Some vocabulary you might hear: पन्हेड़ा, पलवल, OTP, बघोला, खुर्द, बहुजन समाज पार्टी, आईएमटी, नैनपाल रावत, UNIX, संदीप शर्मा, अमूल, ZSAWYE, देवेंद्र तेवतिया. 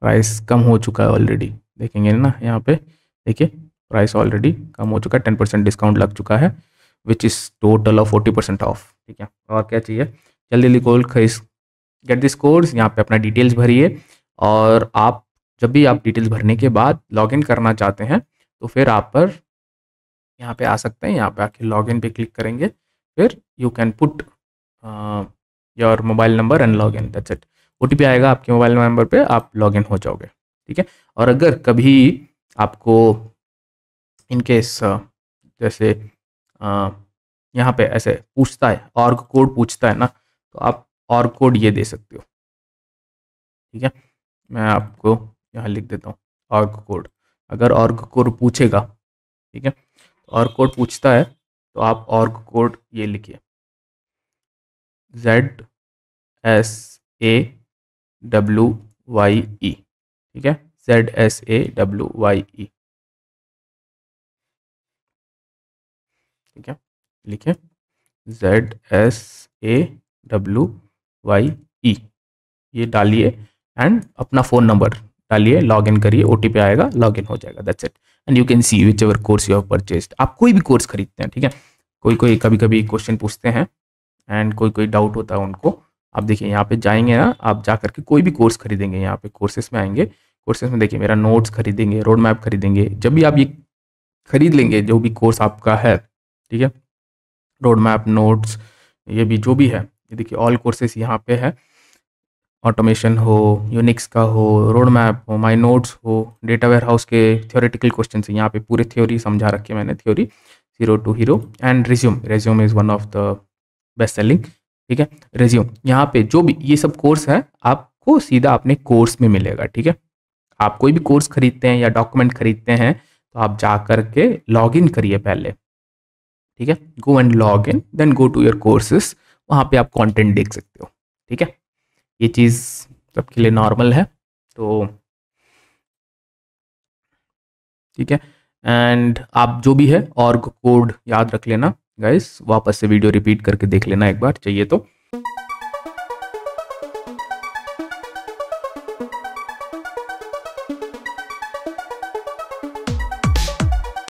Price कम हो चुका है ऑलरेडी, देखेंगे ना यहाँ पे, देखिए प्राइस ऑलरेडी कम हो चुका है, 10% डिस्काउंट लग चुका है, which is total of 40% off. ठीक है, और क्या चाहिए, जल्दी जल्दी कॉल खरीद गेट दिस कोर्स। यहाँ पे अपना डिटेल्स भरिए, और आप जब भी आप डिटेल्स भरने के बाद लॉगिन करना चाहते हैं तो फिर आप पर यहाँ पे आ सकते हैं, यहाँ पे आके लॉगिन पे क्लिक करेंगे, फिर you can put your mobile number and login, that's it. OTP आएगा आपके मोबाइल नंबर पे, आप लॉगिन हो जाओगे। ठीक है, और अगर कभी आपको इनकेस जैसे यहाँ पे ऐसे पूछता है, ऑर्ग कोड पूछता है ना, तो आप ऑर्ग कोड ये दे सकते हो। ठीक है, मैं आपको यहाँ लिख देता हूँ ऑर्ग कोड। अगर ऑर्ग कोड पूछेगा, ठीक है, ऑर्ग कोड पूछता है तो आप ऑर्ग कोड ये लिखिए, ZSAWYE। ठीक है, ZSAWYE। ठीक है, लिखिए ZSAWYE, ये डालिए एंड अपना फ़ोन नंबर डालिए, लॉग इन करिए, OTP आएगा, लॉग इन हो जाएगा, that's it. And you can see whichever course you have purchased. आप कोई भी कोर्स खरीदते हैं, ठीक है, कोई कभी कभी क्वेश्चन पूछते हैं एंड कोई डाउट होता है उनको, आप देखिए यहाँ पे जाएंगे ना, आप जा करके कोई भी कोर्स खरीदेंगे, यहाँ पे कोर्सेस में आएंगे, कोर्सेस में देखिए मेरा नोट्स खरीदेंगे, रोड मैप खरीदेंगे, जब भी आप ये खरीद लेंगे जो भी कोर्स आपका है, ठीक है, रोड मैप, नोट्स, ये भी जो भी है, ये देखिए ऑल कोर्सेस यहाँ पे है, ऑटोमेशन हो, यूनिक्स का हो, रोड मैप हो, माई नोट्स हो, डेटा वेयर हाउस के थ्योरेटिकल क्वेश्चन है, यहाँ पे पूरे थ्योरी समझा रखे मैंने, theory 0 to hero and resume is one of the best selling. ठीक है, रिज्यूम, यहाँ पे जो भी ये सब कोर्स है आपको सीधा अपने कोर्स में मिलेगा। ठीक है, आप कोई भी कोर्स खरीदते हैं या डॉक्यूमेंट खरीदते हैं तो आप जा करके लॉग इन करिए पहले। ठीक है, go and log in, then go to your courses, वहाँ पे आप कंटेंट देख सकते हो। ठीक है, ये चीज़ सबके लिए नॉर्मल है, तो ठीक है। एंड आप जो भी है ऑर्ग कोड याद रख लेना गाइस, वापस से वीडियो रिपीट करके देख लेना एक बार चाहिए तो।